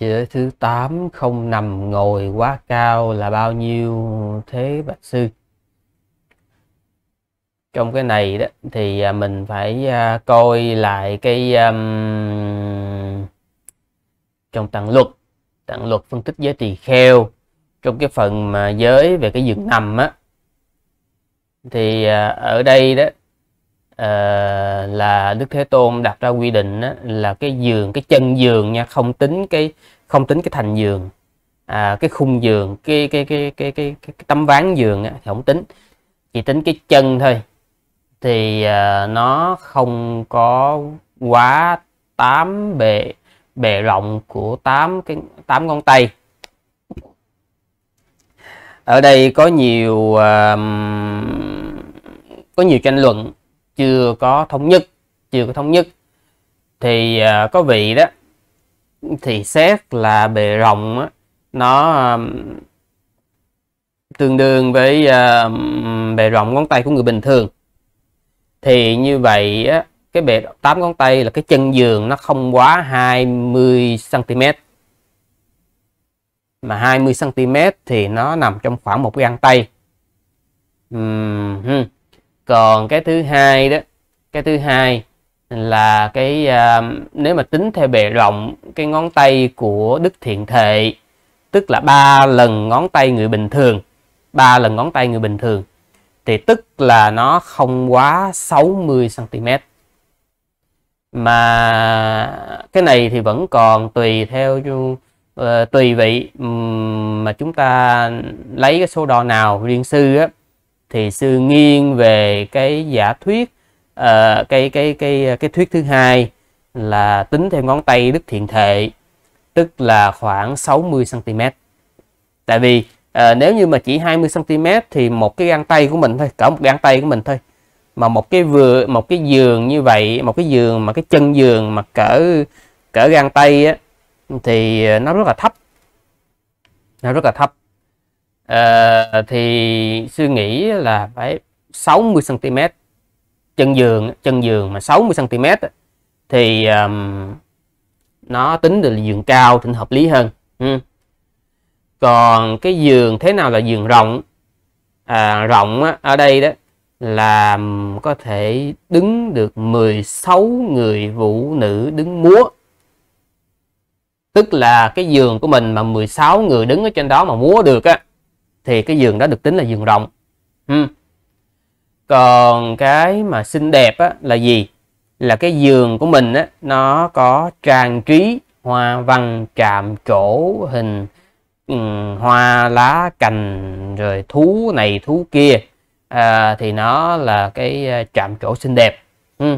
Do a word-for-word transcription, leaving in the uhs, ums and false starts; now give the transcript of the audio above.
Giới thứ tám, không nằm ngồi quá cao là bao nhiêu thế bạch sư? Trong cái này đó thì mình phải coi lại cái um, trong tạng luật tạng luật phân tích giới tỳ kheo, trong cái phần mà giới về cái giường nằm á, thì ở đây đó À, là Đức Thế Tôn đặt ra quy định đó, là cái giường, cái chân giường nha, không tính cái không tính cái thành giường, à, cái khung giường, cái cái cái cái cái, cái, cái tấm ván giường thì không tính, chỉ tính cái chân thôi, thì à, nó không có quá tám bề bề rộng của tám cái tám ngón tay. Ở đây có nhiều à, có nhiều tranh luận, chưa có thống nhất, chưa có thống nhất thì à, có vị đó thì xét là bề rộng á, nó à, tương đương với à, bề rộng ngón tay của người bình thường, thì như vậy á, cái bề tám ngón tay là cái chân giường nó không quá hai mươi xăng ti mét, mà hai mươi xăng ti mét thì nó nằm trong khoảng một gang tay. uhm, hmm. Còn cái thứ hai đó, cái thứ hai là cái à, nếu mà tính theo bề rộng cái ngón tay của Đức Thiện Thệ, tức là ba lần ngón tay người bình thường, ba lần ngón tay người bình thường thì tức là nó không quá sáu mươi xăng ti mét. Mà cái này thì vẫn còn tùy theo uh, tùy vị um, mà chúng ta lấy cái số đo nào. Riêng sư á thì sư nghiêng về cái giả thuyết uh, cái, cái cái cái thuyết thứ hai là tính theo ngón tay Đức Thiện Thệ, tức là khoảng sáu mươi xăng ti mét. Tại vì uh, nếu như mà chỉ hai mươi xăng ti mét thì một cái gang tay của mình thôi, cả một gang tay của mình thôi, mà một cái vừa một cái giường như vậy, một cái giường mà cái chân giường mà cỡ cỡ gang tay á, thì nó rất là thấp, nó rất là thấp. À, thì suy nghĩ là phải sáu mươi xăng ti mét chân giường, chân giường mà sáu mươi xăng ti mét thì um, nó tính được là giường cao thì hợp lý hơn. ừ. Còn cái giường, thế nào là giường rộng? À, rộng á, ở đây đó là có thể đứng được mười sáu người vũ nữ đứng múa, tức là cái giường của mình mà mười sáu người đứng ở trên đó mà múa được á, thì cái giường đó được tính là giường rộng. ừ. Còn cái mà xinh đẹp á, là gì? Là cái giường của mình á, nó có trang trí hoa văn trạm trổ, hình um, hoa lá cành, rồi thú này thú kia, à, thì nó là cái trạm trổ xinh đẹp. ừ.